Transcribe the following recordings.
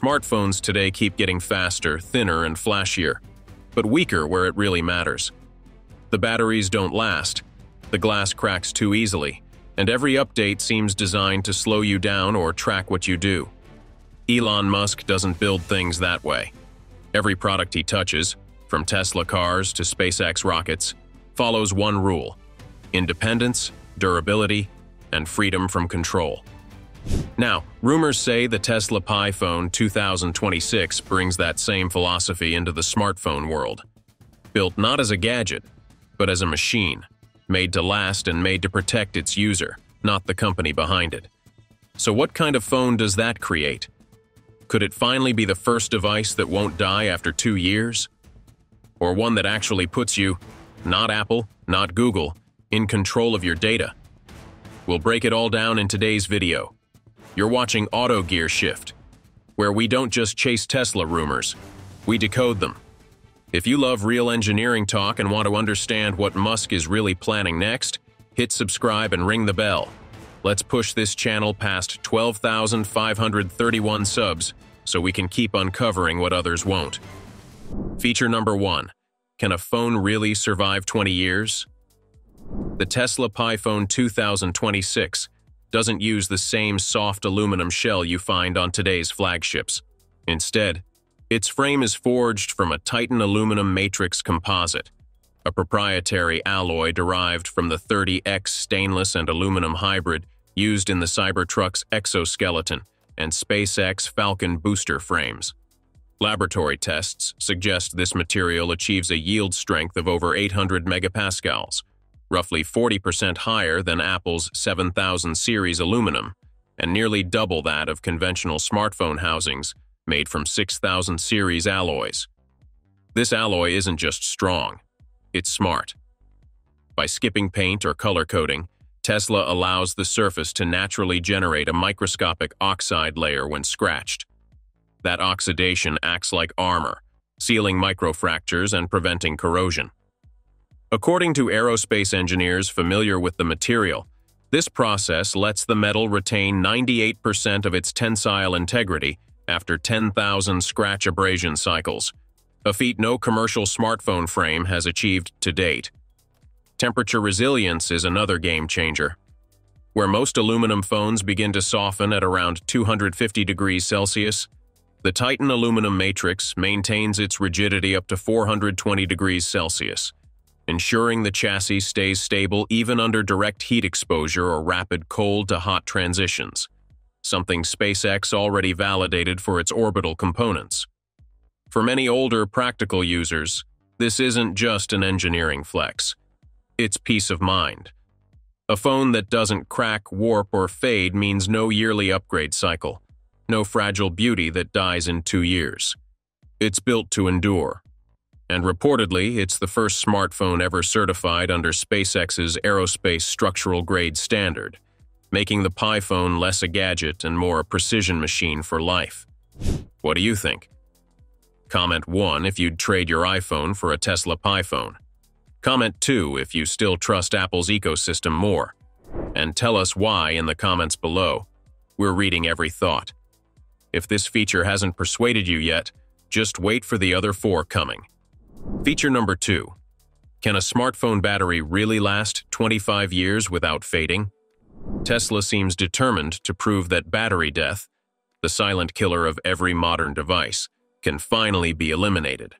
Smartphones today keep getting faster, thinner, and flashier, but weaker where it really matters. The batteries don't last, the glass cracks too easily, and every update seems designed to slow you down or track what you do. Elon Musk doesn't build things that way. Every product he touches, from Tesla cars to SpaceX rockets, follows one rule: independence, durability, and freedom from control. Now, rumors say the Tesla Pi Phone 2026 brings that same philosophy into the smartphone world. Built not as a gadget, but as a machine, made to last and made to protect its user, not the company behind it. So what kind of phone does that create? Could it finally be the first device that won't die after 2 years? Or one that actually puts you, not Apple, not Google, in control of your data? We'll break it all down in today's video. You're watching Auto Gear Shift, where we don't just chase Tesla rumors, we decode them. If you love real engineering talk and want to understand what Musk is really planning next, hit subscribe and ring the bell. Let's push this channel past 12,531 subs so we can keep uncovering what others won't. Feature number 1. Can a phone really survive 20 years? The Tesla Pi Phone 2026 doesn't use the same soft aluminum shell you find on today's flagships. Instead, its frame is forged from a Titan aluminum matrix composite, a proprietary alloy derived from the 30X stainless and aluminum hybrid used in the Cybertruck's exoskeleton and SpaceX Falcon booster frames. Laboratory tests suggest this material achieves a yield strength of over 800 megapascals, roughly 40% higher than Apple's 7000 series aluminum, and nearly double that of conventional smartphone housings made from 6000 series alloys. This alloy isn't just strong, it's smart. By skipping paint or color coding, Tesla allows the surface to naturally generate a microscopic oxide layer when scratched. That oxidation acts like armor, sealing microfractures and preventing corrosion. According to aerospace engineers familiar with the material, this process lets the metal retain 98% of its tensile integrity after 10,000 scratch abrasion cycles, a feat no commercial smartphone frame has achieved to date. Temperature resilience is another game changer. Where most aluminum phones begin to soften at around 250 degrees Celsius, the Titan aluminum matrix maintains its rigidity up to 420 degrees Celsius, ensuring the chassis stays stable even under direct heat exposure or rapid cold to hot transitions, something SpaceX already validated for its orbital components. For many older, practical users, this isn't just an engineering flex. It's peace of mind. A phone that doesn't crack, warp, or fade means no yearly upgrade cycle, no fragile beauty that dies in 2 years. It's built to endure. And reportedly, it's the first smartphone ever certified under SpaceX's aerospace structural grade standard, making the Pi Phone less a gadget and more a precision machine for life. What do you think? Comment 1 if you'd trade your iPhone for a Tesla Pi Phone. Comment 2 if you still trust Apple's ecosystem more. And tell us why in the comments below. We're reading every thought. If this feature hasn't persuaded you yet, just wait for the other 4 coming. Feature number 2. Can a smartphone battery really last 25 years without fading? Tesla seems determined to prove that battery death, the silent killer of every modern device, can finally be eliminated.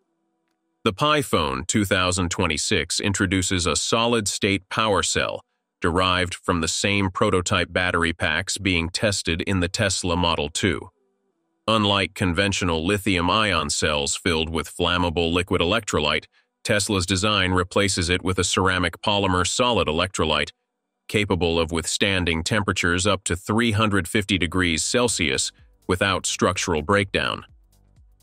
The Pi Phone 2026 introduces a solid-state power cell derived from the same prototype battery packs being tested in the Tesla Model 2. Unlike conventional lithium-ion cells filled with flammable liquid electrolyte, Tesla's design replaces it with a ceramic polymer solid electrolyte capable of withstanding temperatures up to 350 degrees Celsius without structural breakdown.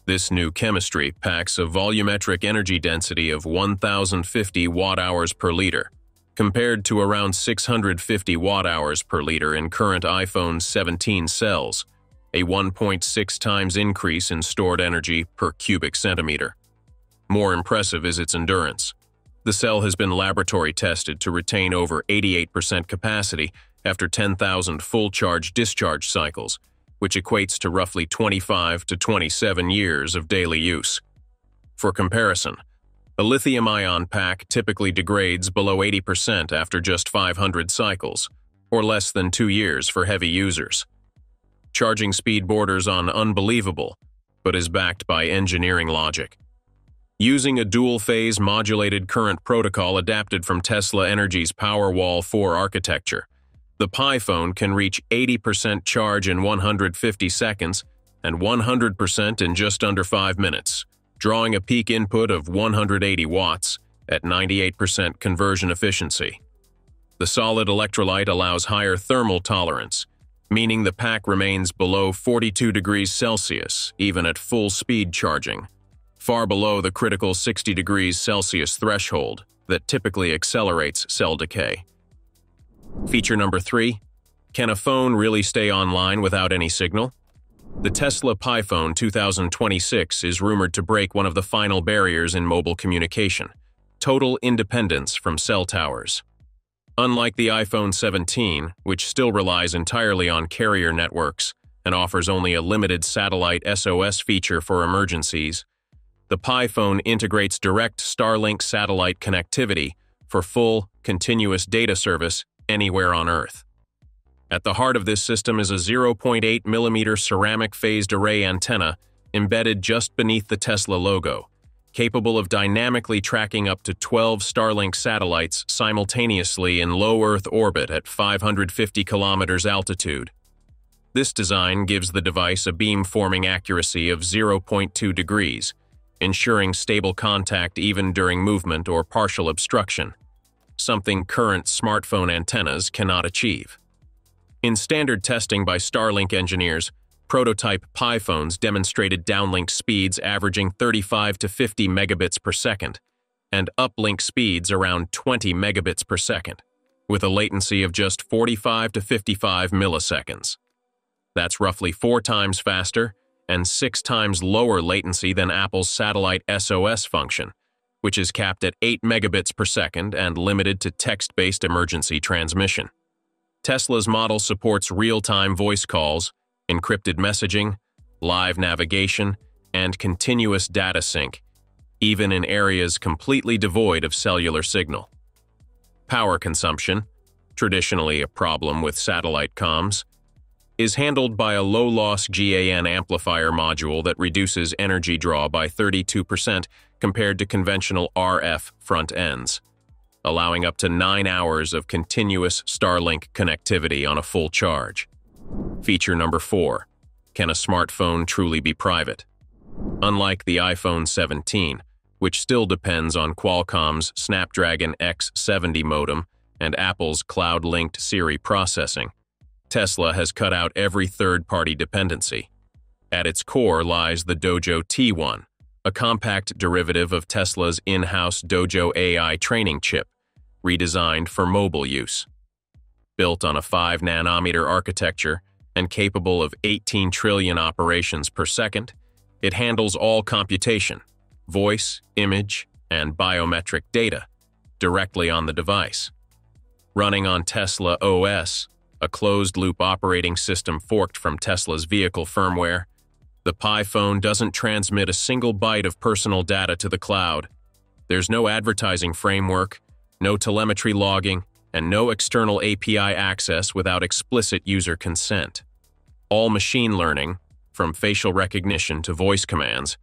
This new chemistry packs a volumetric energy density of 1,050 watt-hours per liter, compared to around 650 watt-hours per liter in current iPhone 17 cells, a 1.6 times increase in stored energy per cubic centimeter. More impressive is its endurance. The cell has been laboratory tested to retain over 88% capacity after 10,000 full charge discharge cycles, which equates to roughly 25 to 27 years of daily use. For comparison, a lithium-ion pack typically degrades below 80% after just 500 cycles, or less than 2 years for heavy users. Charging speed borders on unbelievable, but is backed by engineering logic. Using a dual-phase modulated current protocol adapted from Tesla Energy's Powerwall 4 architecture, the Pi Phone can reach 80% charge in 150 seconds and 100% in just under 5 minutes, drawing a peak input of 180 watts at 98% conversion efficiency. The solid electrolyte allows higher thermal tolerance, meaning the pack remains below 42 degrees Celsius even at full speed charging, far below the critical 60 degrees Celsius threshold that typically accelerates cell decay. Feature number 3. Can a phone really stay online without any signal? The Tesla Pi Phone 2026 is rumored to break one of the final barriers in mobile communication: total independence from cell towers. Unlike the iPhone 17, which still relies entirely on carrier networks and offers only a limited satellite SOS feature for emergencies, the Pi Phone integrates direct Starlink satellite connectivity for full, continuous data service anywhere on Earth. At the heart of this system is a 0.8mm ceramic phased array antenna embedded just beneath the Tesla logo, capable of dynamically tracking up to 12 Starlink satellites simultaneously in low Earth orbit at 550 kilometers altitude. This design gives the device a beam-forming accuracy of 0.2 degrees, ensuring stable contact even during movement or partial obstruction, something current smartphone antennas cannot achieve. In standard testing by Starlink engineers, prototype Pi Phones demonstrated downlink speeds averaging 35 to 50 megabits per second and uplink speeds around 20 megabits per second, with a latency of just 45 to 55 milliseconds. That's roughly 4 times faster and 6 times lower latency than Apple's satellite SOS function, which is capped at 8 megabits per second and limited to text-based emergency transmission. Tesla's model supports real-time voice calls, encrypted messaging, live navigation, and continuous data sync, even in areas completely devoid of cellular signal. Power consumption, traditionally a problem with satellite comms, is handled by a low-loss GaN amplifier module that reduces energy draw by 32% compared to conventional RF front ends, allowing up to 9 hours of continuous Starlink connectivity on a full charge. Feature number 4. Can a smartphone truly be private? Unlike the iPhone 17, which still depends on Qualcomm's Snapdragon X70 modem and Apple's cloud-linked Siri processing, Tesla has cut out every third-party dependency. At its core lies the Dojo T1, a compact derivative of Tesla's in-house Dojo AI training chip, redesigned for mobile use. Built on a 5-nanometer architecture and capable of 18 trillion operations per second, it handles all computation, voice, image, and biometric data directly on the device. Running on Tesla OS, a closed-loop operating system forked from Tesla's vehicle firmware, the Pi Phone doesn't transmit a single byte of personal data to the cloud. There's no advertising framework, no telemetry logging, and no external API access without explicit user consent. All machine learning, from facial recognition to voice commands,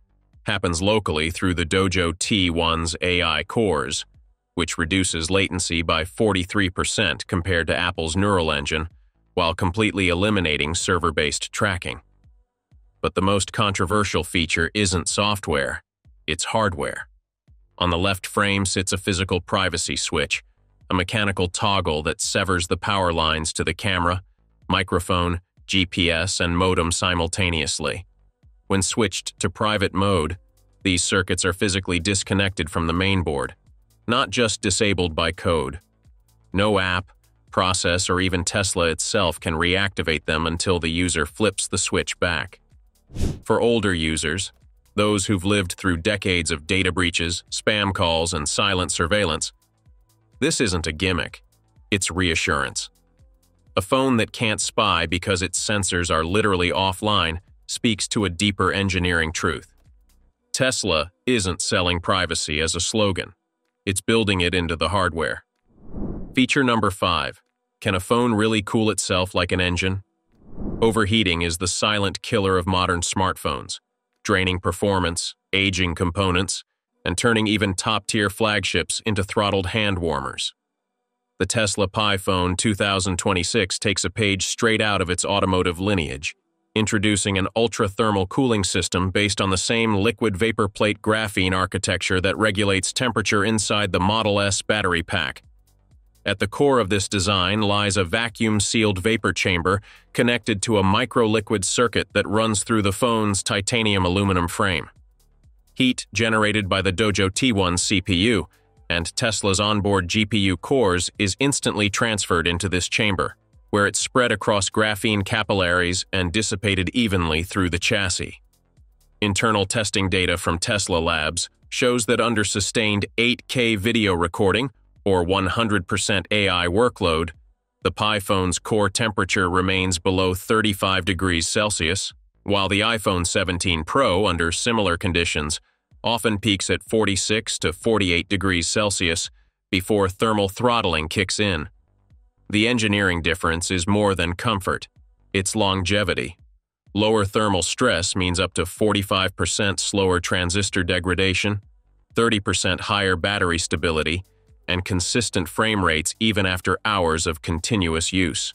happens locally through the Dojo T1's AI cores, which reduces latency by 43% compared to Apple's Neural Engine, while completely eliminating server-based tracking. But the most controversial feature isn't software, it's hardware. On the left frame sits a physical privacy switch, a mechanical toggle that severs the power lines to the camera, microphone, GPS, and modem simultaneously. When switched to private mode, these circuits are physically disconnected from the mainboard, not just disabled by code. No app, process, or even Tesla itself can reactivate them until the user flips the switch back. For older users, those who've lived through decades of data breaches, spam calls, and silent surveillance, this isn't a gimmick, it's reassurance. A phone that can't spy because its sensors are literally offline speaks to a deeper engineering truth. Tesla isn't selling privacy as a slogan. It's building it into the hardware. Feature number 5. Can a phone really cool itself like an engine? Overheating is the silent killer of modern smartphones, draining performance, aging components, and turning even top-tier flagships into throttled hand warmers. The Tesla Pi Phone 2026 takes a page straight out of its automotive lineage, introducing an ultra-thermal cooling system based on the same liquid vapor plate graphene architecture that regulates temperature inside the Model S battery pack. At the core of this design lies a vacuum-sealed vapor chamber connected to a microliquid circuit that runs through the phone's titanium aluminum frame. Heat generated by the Dojo T1 CPU and Tesla's onboard GPU cores is instantly transferred into this chamber, where it's spread across graphene capillaries and dissipated evenly through the chassis. Internal testing data from Tesla Labs shows that under sustained 8K video recording, or 100% AI workload, the Pi Phone's core temperature remains below 35 degrees Celsius, while the iPhone 17 Pro, under similar conditions, often peaks at 46 to 48 degrees Celsius before thermal throttling kicks in. The engineering difference is more than comfort, it's longevity. Lower thermal stress means up to 45% slower transistor degradation, 30% higher battery stability, and consistent frame rates even after hours of continuous use.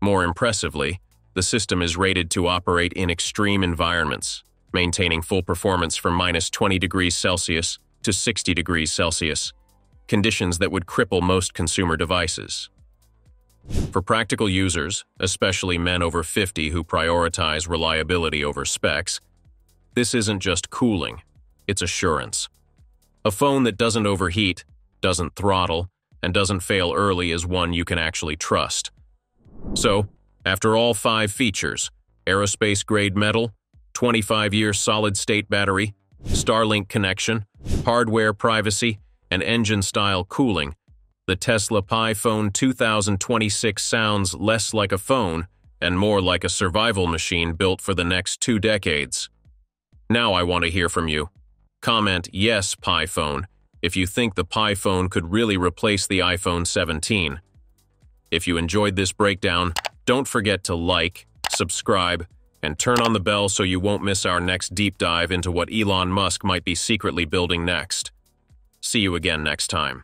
More impressively, the system is rated to operate in extreme environments, maintaining full performance from -20 degrees Celsius to 60 degrees Celsius, conditions that would cripple most consumer devices. For practical users, especially men over 50 who prioritize reliability over specs, this isn't just cooling, it's assurance. A phone that doesn't overheat, doesn't throttle, and doesn't fail early is one you can actually trust. So, after all 5 features, aerospace-grade metal, 25-year solid-state battery, Starlink connection, hardware privacy, and engine-style cooling, the Tesla Pi Phone 2026 sounds less like a phone and more like a survival machine built for the next 2 decades. Now I want to hear from you. Comment yes, Pi Phone, if you think the Pi Phone could really replace the iPhone 17. If you enjoyed this breakdown, don't forget to like, subscribe, and turn on the bell so you won't miss our next deep dive into what Elon Musk might be secretly building next. See you again next time.